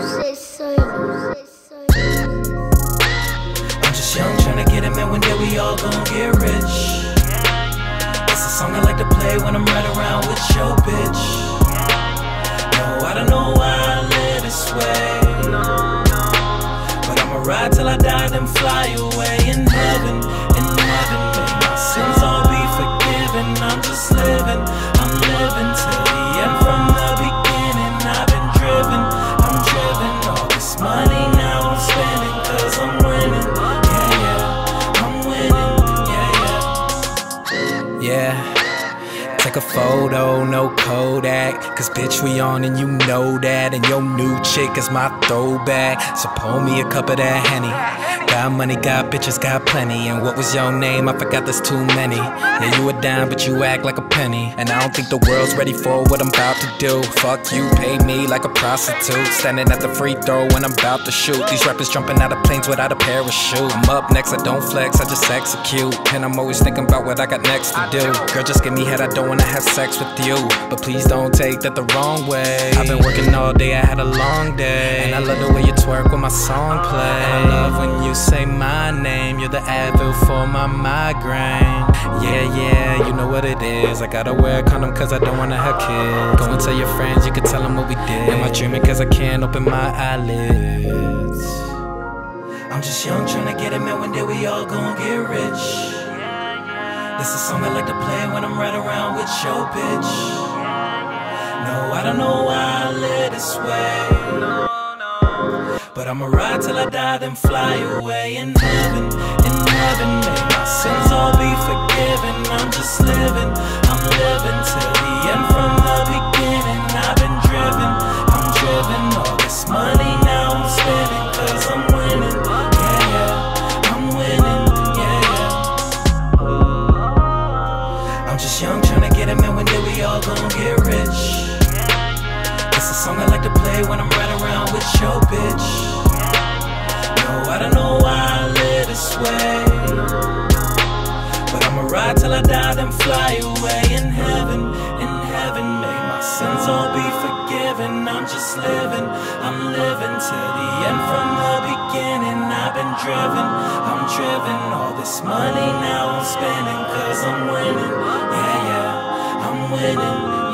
I'm just young, tryna get it, man. One day we all gon' get rich. That's a song I like to play when I'm riding around with your bitch. No, I don't know why I live this way, but I'ma ride till I die, then fly away. In heaven, in heaven, my sins all be forgiven. I'm just living, I'm living till the end. From the beginning, I've been driven, I'm driven. All this money now I'm spending, cause I'm winning, yeah, yeah, I'm winning, yeah, yeah. Yeah, take a photo, no Kodak, cause bitch we on and you know that. And your new chick is my throwback, so pour me a cup of that Henny. Got money, got bitches, got plenty. And what was your name? I forgot, there's too many. Yeah, you a dime, but you act like a penny. And I don't think the world's ready for what I'm about to do. Fuck you, pay me like a prostitute. Standing at the free throw when I'm about to shoot. These rappers jumping out of planes without a parachute. I'm up next, I don't flex, I just execute. And I'm always thinking about what I got next to do. Girl, just give me head, I don't wanna have sex with you. But please don't take that the wrong way. I've been working all day, I had a long day. And I love the way you twerk when my song plays. And I love when you say my name. You're the Advil for my migraine. Yeah, yeah, you know what it is. I gotta wear a condom cause I don't wanna have kids. Go and tell your friends, you can tell them what we did. Am I dreaming cause I can't open my eyelids? I'm just young, tryna get it, man. One day we all gon' get rich. This is a song I like to play when I'm right around with your bitch. No, I don't know why I live this way, but I'ma ride till I die, then fly away. In heaven, may my sins all be forgiven. I'm just living, I'm living till the end. From the beginning, I've been driven, I'm driven. All this money now I'm spending, cause I'm winning, yeah, yeah, I'm winning, yeah, yeah. I'm just young, tryna get it, man. One day we all gon' get rich. That's a song I like to play when I'm right around with your bitch. No, I don't know why I live this way, but I'ma ride till I die, then fly away. In heaven, may my sins all be forgiven. I'm just living, I'm living till the end. From the beginning, I've been driven, I'm driven. All this money now I'm spending, cause I'm winning, yeah, yeah, I'm winning.